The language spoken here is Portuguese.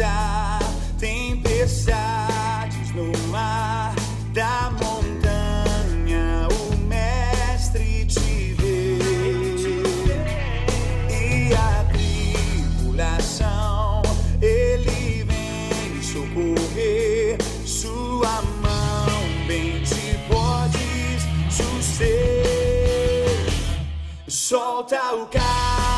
passar tempestades no mar da montanha, o mestre te vê, e a tribulação ele vem socorrer, sua mão bem te podes suster. Solta o carro.